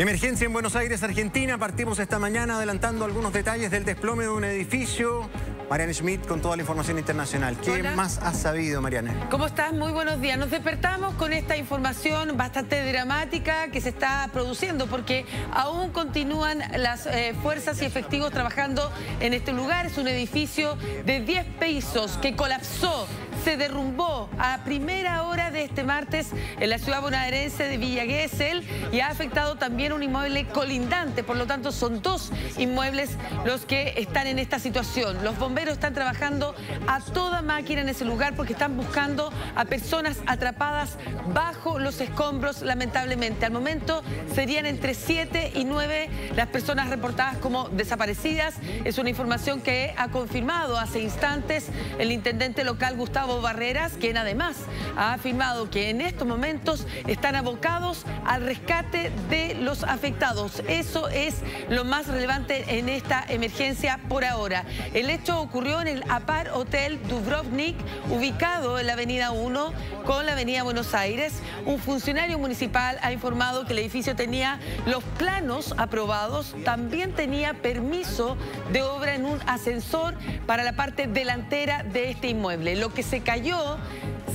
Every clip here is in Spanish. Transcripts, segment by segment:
Emergencia en Buenos Aires, Argentina. Partimos esta mañana adelantando algunos detalles del desplome de un edificio. Mariana Schmidt con toda la información internacional. ¿Qué más has sabido, Mariana? ¿Cómo estás? Muy buenos días. Nos despertamos con esta información bastante dramática que se está produciendo porque aún continúan las fuerzas y efectivos trabajando en este lugar. Es un edificio de 10 pisos que colapsó. Se derrumbó a primera hora de este martes en la ciudad bonaerense de Villa Gesell y ha afectado también un inmueble colindante. Por lo tanto, son dos inmuebles los que están en esta situación. Los bomberos están trabajando a toda máquina en ese lugar porque están buscando a personas atrapadas bajo los escombros, lamentablemente. Al momento serían entre 7 y 9 las personas reportadas como desaparecidas. Es una información que ha confirmado hace instantes el intendente local Gustavo Barreras, quien además ha afirmado que en estos momentos están abocados al rescate de los afectados. Eso es lo más relevante en esta emergencia por ahora. El hecho ocurrió en el Apart Hotel Dubrovnik, ubicado en la avenida 1 con la avenida Buenos Aires. Un funcionario municipal ha informado que el edificio tenía los planos aprobados, también tenía permiso de obra en un ascensor para la parte delantera de este inmueble. Lo que se cayó,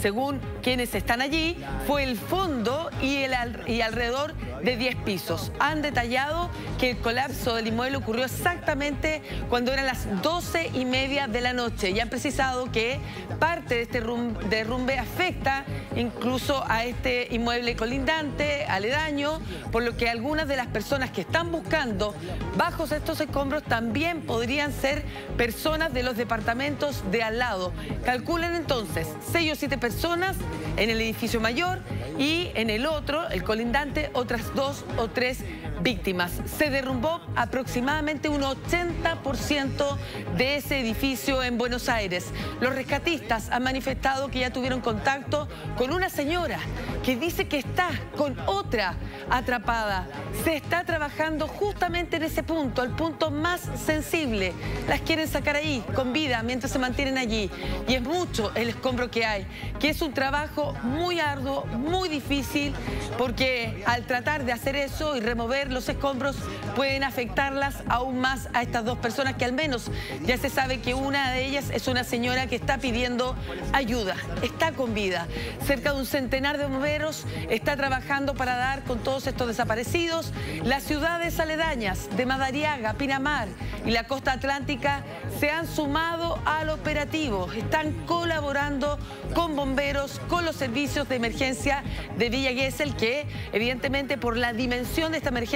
según quienes están allí, fue el fondo y alrededor de 10 pisos. Han detallado que el colapso del inmueble ocurrió exactamente cuando eran las 12:30 de la noche y han precisado que parte de este derrumbe afecta incluso a este inmueble colindante, aledaño, por lo que algunas de las personas que están buscando bajo estos escombros también podrían ser personas de los departamentos de al lado. Calculan entonces 6 o 7 personas en el edificio mayor y en el otro, el colindante, otras 2 o 3 víctimas. Se derrumbó aproximadamente un 80% de ese edificio en Buenos Aires. Los rescatistas han manifestado que ya tuvieron contacto con una señora que dice que está con otra atrapada. Se está trabajando justamente en ese punto, el punto más sensible. Las quieren sacar ahí, con vida, mientras se mantienen allí. Y es mucho el escombro que hay, que es un trabajo muy arduo, muy difícil, porque al tratar de hacer eso y remover los escombros pueden afectarlas aún más a estas dos personas, que al menos ya se sabe que una de ellas es una señora que está pidiendo ayuda, está con vida. Cerca de un centenar de bomberos está trabajando para dar con todos estos desaparecidos. Las ciudades aledañas de Madariaga, Pinamar y la costa atlántica se han sumado al operativo. Están colaborando con bomberos, con los servicios de emergencia de Villa Gesell, que evidentemente por la dimensión de esta emergencia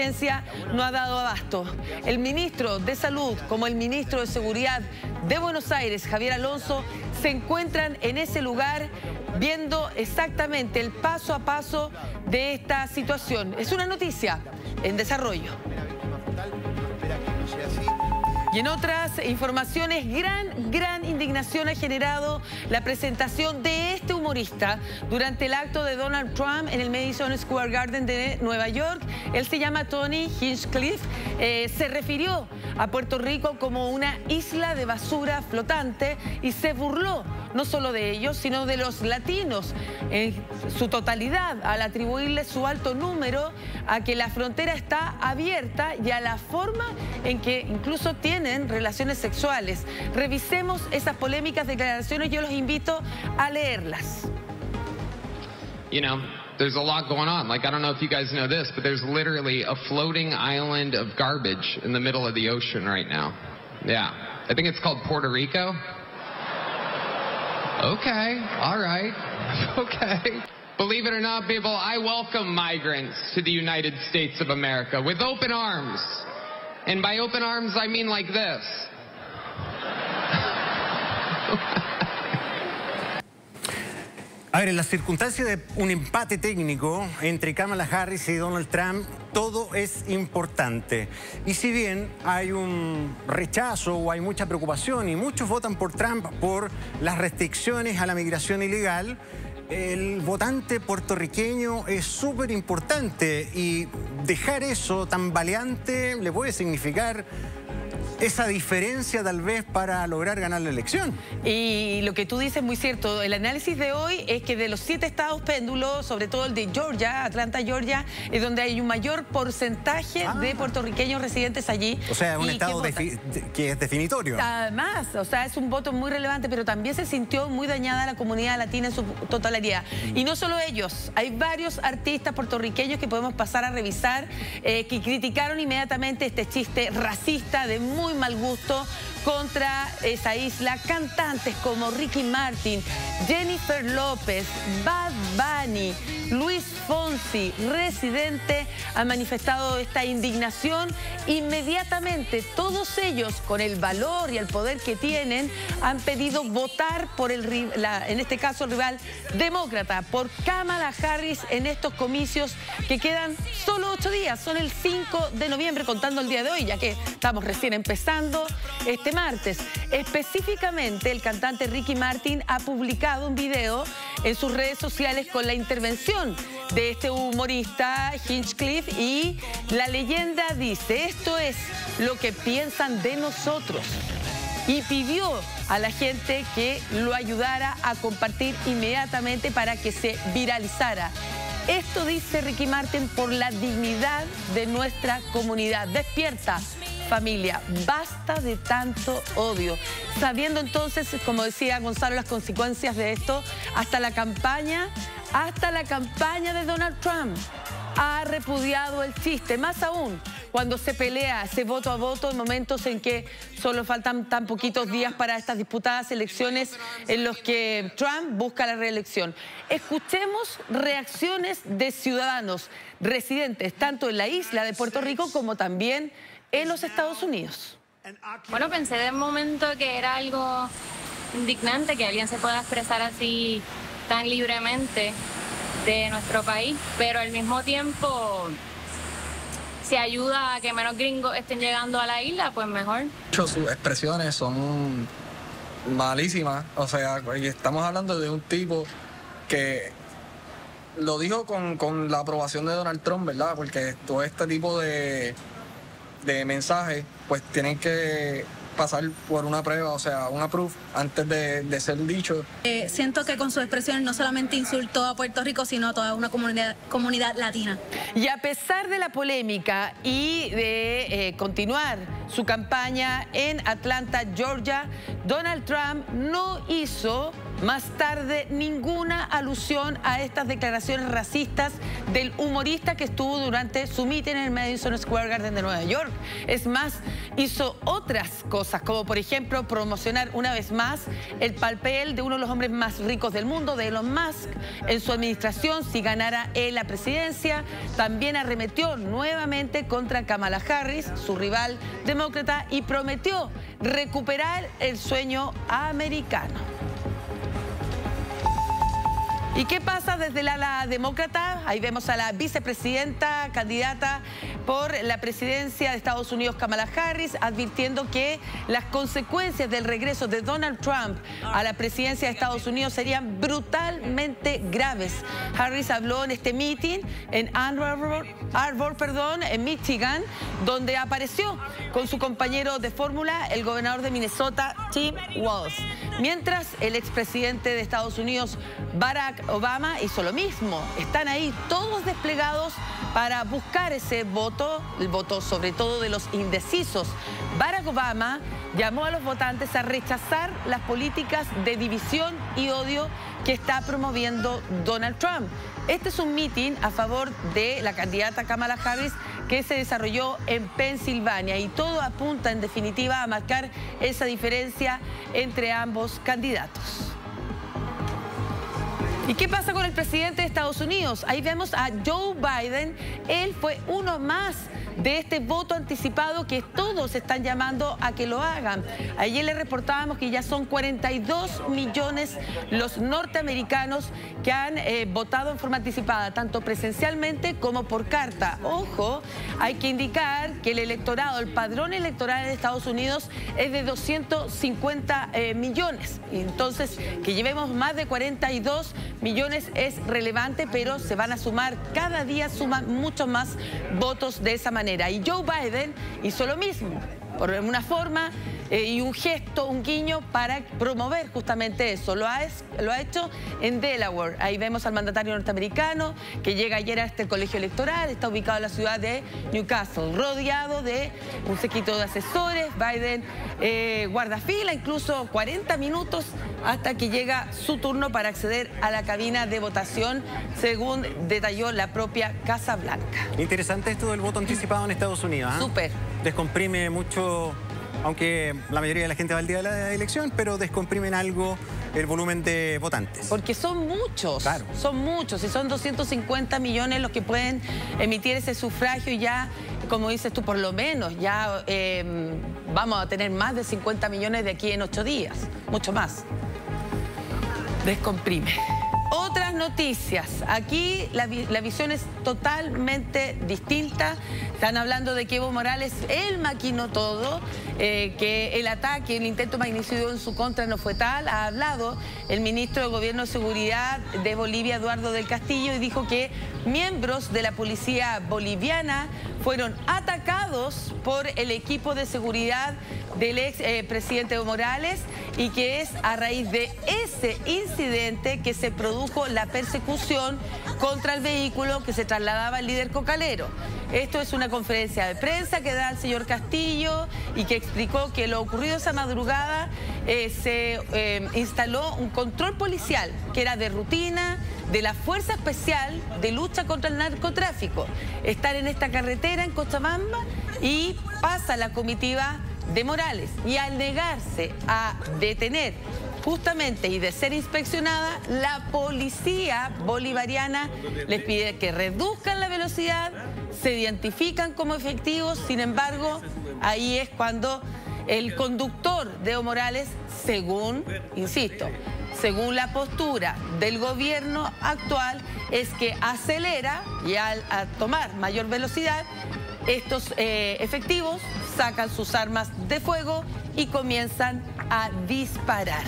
no ha dado abasto. El ministro de Salud como el ministro de Seguridad de Buenos Aires, Javier Alonso, se encuentran en ese lugar viendo exactamente el paso a paso de esta situación. Es una noticia en desarrollo. Y en otras informaciones, gran indignación ha generado la presentación de este humorista durante el acto de Donald Trump en el Madison Square Garden de Nueva York. Él se llama Tony Hinchcliffe. Se refirió a Puerto Rico como una isla de basura flotante y se burló no solo de ellos, sino de los latinos en su totalidad, al atribuirle su alto número a que la frontera está abierta y a la forma en que incluso tienen relaciones sexuales. Revisemos esas polémicas declaraciones, yo los invito a leerlas. You know, there's a lot going on. Like, I don't know if you guys know this, but there's literally a floating island of garbage in the middle of the ocean right now. Yeah, I think it's called Puerto Rico. Okay, all right, okay. Believe it or not, people, I welcome migrants to the United States of America with open arms. And by open arms, I mean like this. A ver, en las circunstancias de un empate técnico entre Kamala Harris y Donald Trump, todo es importante. Y si bien hay un rechazo o hay mucha preocupación y muchos votan por Trump por las restricciones a la migración ilegal, el votante puertorriqueño es súper importante y dejar eso tan tambaleante le puede significar esa diferencia tal vez para lograr ganar la elección. Y lo que tú dices es muy cierto. El análisis de hoy es que de los 7 estados péndulos, sobre todo el de Georgia, Atlanta, Georgia, es donde hay un mayor porcentaje de puertorriqueños residentes allí. O sea, un estado que es definitorio. Además, o sea, es un voto muy relevante, pero también se sintió muy dañada la comunidad latina en su totalidad. Y no solo ellos, hay varios artistas puertorriqueños que podemos pasar a revisar, que criticaron inmediatamente este chiste racista de muy mal gusto contra esa isla. Cantantes como Ricky Martin, Jennifer López, Bad Bunny, Luis Fonsi, Residente, han manifestado esta indignación. Inmediatamente todos ellos, con el valor y el poder que tienen, han pedido votar por en este caso el rival demócrata, por Kamala Harris, en estos comicios que quedan solo 8 días, son el 5 de noviembre, contando el día de hoy, ya que estamos recién empezando este martes. Específicamente, el cantante Ricky Martin ha publicado un video en sus redes sociales con la intervención de este humorista Hinchcliffe, y la leyenda dice: esto es lo que piensan de nosotros. Y pidió a la gente que lo ayudara a compartir inmediatamente para que se viralizara. Esto dice Ricky Martin: por la dignidad de nuestra comunidad. Despierta, familia, basta de tanto odio. Sabiendo entonces, como decía Gonzalo, las consecuencias de esto, hasta la campaña de Donald Trump ha repudiado el chiste. Más aún, cuando se pelea, se voto a voto, en momentos en que solo faltan tan poquitos días para estas disputadas elecciones en los que Trump busca la reelección. Escuchemos reacciones de ciudadanos residentes, tanto en la isla de Puerto Rico como también en los Estados Unidos. Bueno, pensé de un momento que era algo indignante que alguien se pueda expresar así tan libremente de nuestro país, pero al mismo tiempo, si ayuda a que menos gringos estén llegando a la isla, pues mejor. Sus expresiones son malísimas, o sea, estamos hablando de un tipo que lo dijo con la aprobación de Donald Trump, ¿verdad? Porque todo este tipo de mensajes pues tienen que pasar por una prueba, o sea, una proof antes de ser dicho. Siento que con sus expresiones no solamente insultó a Puerto Rico, sino a toda una comunidad latina. Y a pesar de la polémica y de continuar su campaña en Atlanta, Georgia, Donald Trump no hizo más tarde ninguna alusión a estas declaraciones racistas del humorista que estuvo durante su mitin en el Madison Square Garden de Nueva York. Es más, hizo otras cosas, como por ejemplo promocionar una vez más el papel de uno de los hombres más ricos del mundo, de Elon Musk, en su administración si ganara él la presidencia. También arremetió nuevamente contra Kamala Harris, su rival demócrata, y prometió recuperar el sueño americano. ¿Y qué pasa desde el ala demócrata? Ahí vemos a la vicepresidenta, candidata por la presidencia de Estados Unidos, Kamala Harris, advirtiendo que las consecuencias del regreso de Donald Trump a la presidencia de Estados Unidos serían brutalmente graves. Harris habló en este meeting en Ann Arbor, perdón, en Michigan, donde apareció con su compañero de fórmula, el gobernador de Minnesota, Tim Walz. Mientras, el expresidente de Estados Unidos, Barack Obama, hizo lo mismo. Están ahí todos desplegados para buscar ese voto, el voto sobre todo de los indecisos. Barack Obama llamó a los votantes a rechazar las políticas de división y odio que está promoviendo Donald Trump. Este es un mitin a favor de la candidata Kamala Harris que se desarrolló en Pensilvania, y todo apunta en definitiva a marcar esa diferencia entre ambos candidatos. ¿Y qué pasa con el presidente de Estados Unidos? Ahí vemos a Joe Biden. Él fue uno más de este voto anticipado que todos están llamando a que lo hagan. Ayer le reportábamos que ya son 42 millones los norteamericanos que han votado en forma anticipada, tanto presencialmente como por carta. Ojo, hay que indicar que el electorado, el padrón electoral de Estados Unidos es de 250 millones. Entonces, que llevemos más de 42 millones es relevante, pero se van a sumar, cada día suman muchos más votos de esa manera. Y Joe Biden hizo lo mismo. por una forma y un gesto, un guiño para promover justamente eso. Lo ha hecho en Delaware. Ahí vemos al mandatario norteamericano que llega ayer a este colegio electoral, está ubicado en la ciudad de Newcastle, rodeado de un séquito de asesores. Biden guardafila incluso 40 minutos hasta que llega su turno para acceder a la cabina de votación, según detalló la propia Casa Blanca. Interesante esto del voto anticipado en Estados Unidos. ¿Eh? Súper. Descomprime mucho, aunque la mayoría de la gente va al día de la elección, pero descomprimen algo el volumen de votantes. Porque son muchos, claro, son muchos, y son 250 millones los que pueden emitir ese sufragio, y ya, como dices tú, por lo menos, ya vamos a tener más de 50 millones de aquí en 8 días, mucho más. Descomprime. Otras noticias. Aquí la visión es totalmente distinta. Están hablando de que Evo Morales, él maquinó todo, que el ataque, el intento de magnicidio en su contra no fue tal. Ha hablado el ministro de Gobierno de Seguridad de Bolivia, Eduardo del Castillo, y dijo que miembros de la policía boliviana fueron atacados por el equipo de seguridad del ex presidente Evo Morales, y que es a raíz de ese incidente que se produjo la persecución contra el vehículo que se trasladaba el líder cocalero. Esto es una conferencia de prensa que da el señor Castillo, y que explicó que lo ocurrido esa madrugada se instaló un control policial que era de rutina de la Fuerza Especial de Lucha contra el Narcotráfico. Están en esta carretera en Cochabamba y pasa la comitiva de Morales, y al negarse a detener justamente y de ser inspeccionada, la policía bolivariana les pide que reduzcan la velocidad, se identifican como efectivos. Sin embargo, ahí es cuando el conductor de Evo Morales, según, insisto, según la postura del gobierno actual, es que acelera, y al tomar mayor velocidad, estos efectivos sacan sus armas de fuego y comienzan a disparar.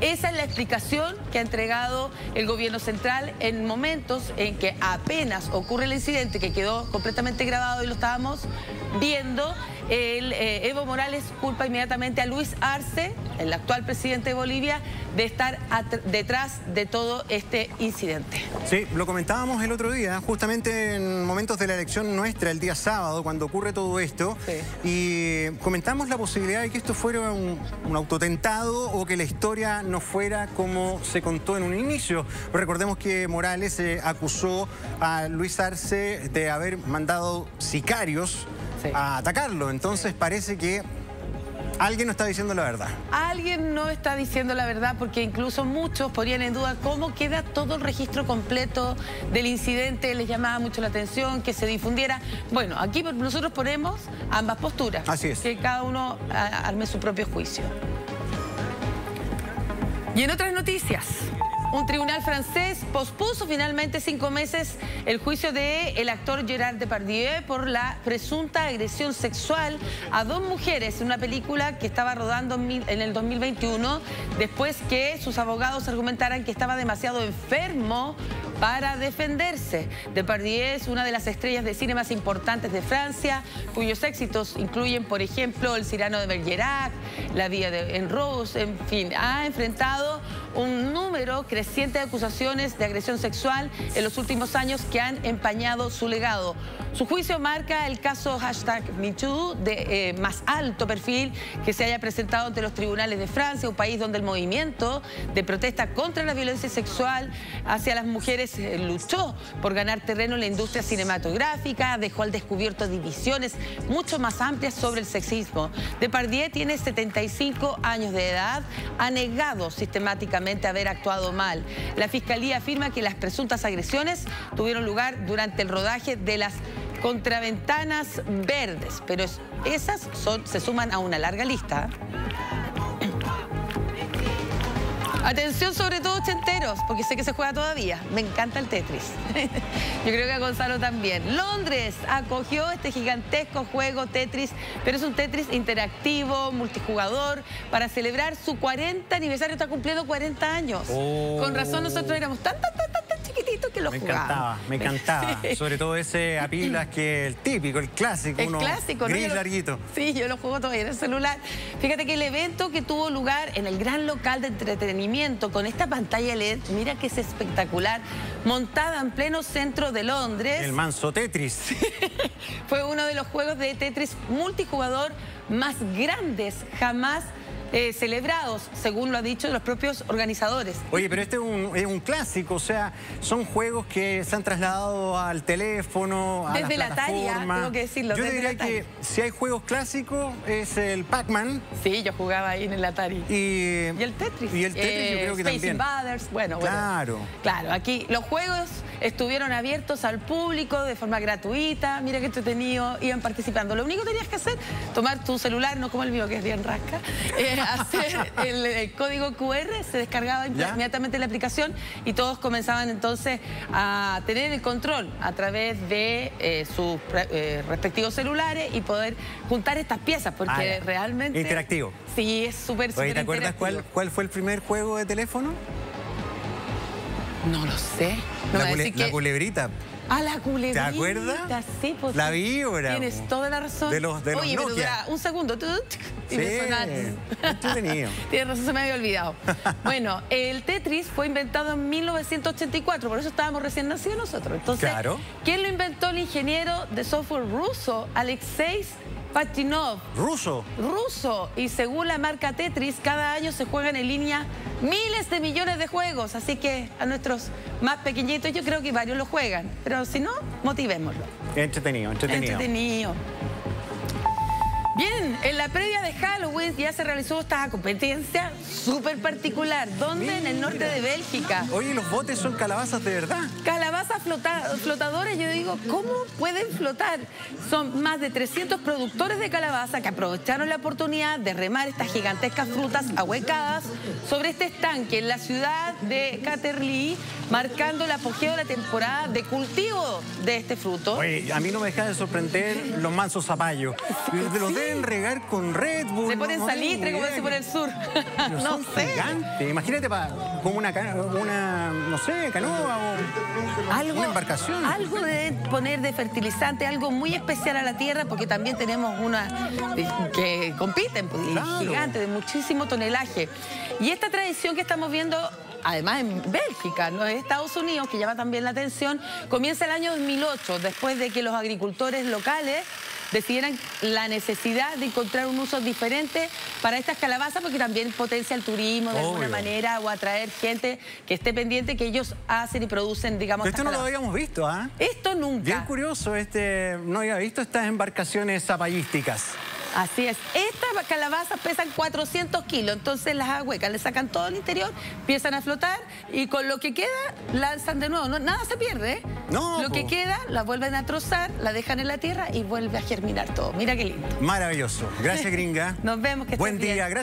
Esa es la explicación que ha entregado el gobierno central en momentos en que apenas ocurre el incidente, que quedó completamente grabado y lo estábamos viendo. Evo Morales culpa inmediatamente a Luis Arce, el actual presidente de Bolivia, de estar detrás de todo este incidente. Sí, lo comentábamos el otro día, justamente en momentos de la elección nuestra, el día sábado, cuando ocurre todo esto, sí, y comentamos la posibilidad de que esto fuera un autotentado, o que la historia no fuera como se contó en un inicio. Recordemos que Morales acusó a Luis Arce de haber mandado sicarios, sí, a atacarlo. Entonces parece que alguien no está diciendo la verdad. Alguien no está diciendo la verdad, porque incluso muchos ponían en duda cómo queda todo el registro completo del incidente. Les llamaba mucho la atención que se difundiera. Bueno, aquí nosotros ponemos ambas posturas. Así es. Que cada uno arme su propio juicio. Y en otras noticias, un tribunal francés pospuso finalmente 5 meses el juicio del actor Gérard Depardieu por la presunta agresión sexual a 2 mujeres en una película que estaba rodando en el 2021, después que sus abogados argumentaran que estaba demasiado enfermo para defenderse. Depardieu es una de las estrellas de cine más importantes de Francia, cuyos éxitos incluyen, por ejemplo, el Cyrano de Bergerac, La Villa en Rose, en fin. Ha enfrentado un número creciente de acusaciones de agresión sexual en los últimos años que han empañado su legado. Su juicio marca el caso #MeToo de más alto perfil que se haya presentado ante los tribunales de Francia, un país donde el movimiento de protesta contra la violencia sexual hacia las mujeres luchó por ganar terreno en la industria cinematográfica, dejó al descubierto divisiones mucho más amplias sobre el sexismo. Depardieu tiene 75 años de edad, ha negado sistemáticamente haber actuado mal. La Fiscalía afirma que las presuntas agresiones tuvieron lugar durante el rodaje de las contraventanas verdes, pero esas se suman a una larga lista. Atención, sobre todo ochenteros, porque sé que se juega todavía. Me encanta el Tetris. Yo creo que a Gonzalo también. Londres acogió este gigantesco juego Tetris, pero es un Tetris interactivo, multijugador, para celebrar su 40 aniversario. Está cumpliendo 40 años. Oh. Con razón nosotros éramos tan chiquititos. bonito que lo jugaba. Me encantaba, me encantaba. Sí. Sobre todo ese a pilas que el típico, el clásico. El uno clásico, gris, ¿no? Larguito. Sí, yo lo juego todavía en el celular. Fíjate que el evento que tuvo lugar en el gran local de entretenimiento con esta pantalla LED, mira que es espectacular, montada en pleno centro de Londres. El manso Tetris. Sí. Fue uno de los juegos de Tetris multijugador más grandes jamás celebrados, según lo han dicho los propios organizadores. Oye, pero este es un clásico, o sea, son juegos que se han trasladado al teléfono, a desde la plataforma. Atari, tengo que decirlo. Yo diría que si hay juegos clásicos es el Pac-Man. Sí, yo jugaba ahí en el Atari. Y el Tetris. Y el Tetris yo creo que Space también. Invaders, bueno, claro. Bueno, claro, aquí los juegos estuvieron abiertos al público de forma gratuita, mira qué entretenido, iban participando. Lo único que tenías que hacer, tomar tu celular, no como el mío que es bien rasca, hacer el código QR, se descargaba inmediatamente la aplicación y todos comenzaban entonces a tener el control a través de sus respectivos celulares y poder juntar estas piezas, porque realmente... Interactivo. Sí, es súper, súper interactivo. ¿Te acuerdas cuál fue el primer juego de teléfono? No lo sé. No, la culebrita. Ah, la culebrita. ¿Te acuerdas? Sí, pues, la víbora. Tienes toda la razón. De los Oye, Nokia. Pero dura un segundo. Y sí, entretenido. Tienes razón, se me había olvidado. Bueno, el Tetris fue inventado en 1984, por eso estábamos recién nacidos nosotros. Entonces, claro. ¿Quién lo inventó? El ingeniero de software ruso, Alexey Pajitnov. ¿Ruso? Ruso. Y según la marca Tetris, cada año se juegan en línea miles de millones de juegos. Así que a nuestros más pequeñitos yo creo que varios lo juegan. Pero si no, motivémoslo. Entretenido, entretenido. Entretenido. Bien, en la previa de Halloween ya se realizó esta competencia súper particular. ¿Dónde? Mira. En el norte de Bélgica. Oye, los botes son calabazas de verdad. Calabazas flotadoras, yo digo, ¿cómo pueden flotar? Son más de 300 productores de calabaza que aprovecharon la oportunidad de remar estas gigantescas frutas ahuecadas sobre este estanque en la ciudad de Caterlí, marcando el apogeo de la temporada de cultivo de este fruto. Oye, a mí no me deja de sorprender los mansos zapallos. Pueden regar con Red Bull. Se ponen salitre, como dicen por el sur. No, no sé. Gigante. Imagínate como una, no sé, canoa o algo, una embarcación. Algo de poner de fertilizante, algo muy especial a la tierra, porque también tenemos una que compiten, claro, gigante, de muchísimo tonelaje. Y esta tradición que estamos viendo, además en Bélgica, ¿no? En Estados Unidos, que llama también la atención, comienza el año 2008, después de que los agricultores locales decidieran la necesidad de encontrar un uso diferente para estas calabazas, porque también potencia el turismo de alguna manera, o atraer gente que esté pendiente que ellos hacen y producen, digamos, estas calabazas. Esto no lo habíamos visto, ¿ah? Esto nunca. Bien curioso, no había visto estas embarcaciones zapallísticas. Así es. Estas calabazas pesan 400 kilos, entonces las ahuecan, le sacan todo el interior, empiezan a flotar y con lo que queda lanzan de nuevo. No, nada se pierde, ¿eh? No, lo que queda la vuelven a trozar, la dejan en la tierra y vuelve a germinar todo. Mira qué lindo. Maravilloso. Gracias, gringa. Nos vemos. Que estés bien. Buen día. Gracias.